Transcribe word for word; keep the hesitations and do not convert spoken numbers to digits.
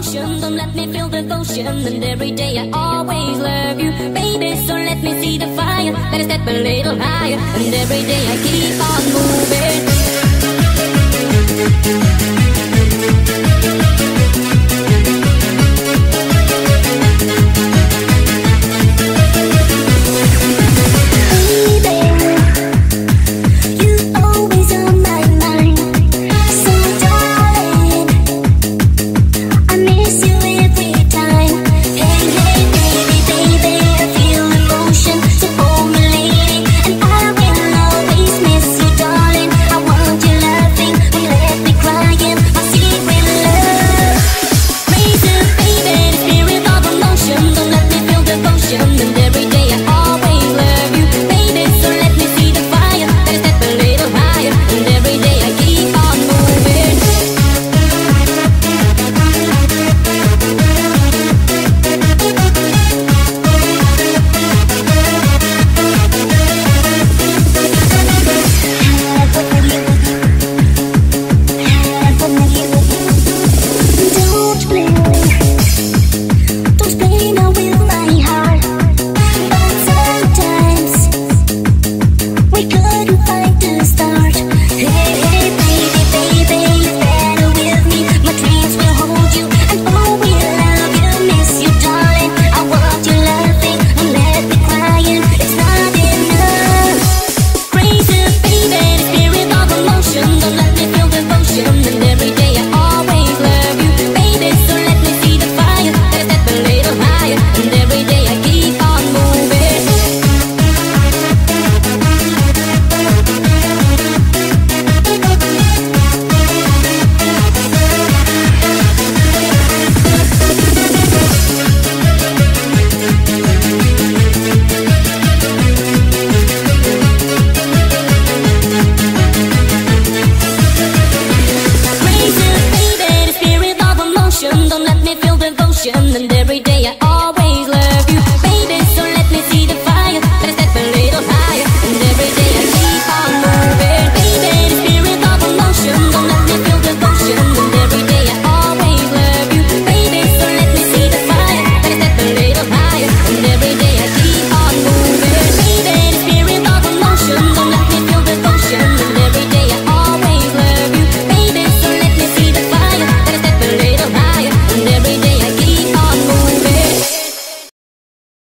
emotion. Don't let me feel devotion, and every day I always love you, baby. So let me see the fire, let us step a little higher, and every day I keep on moving.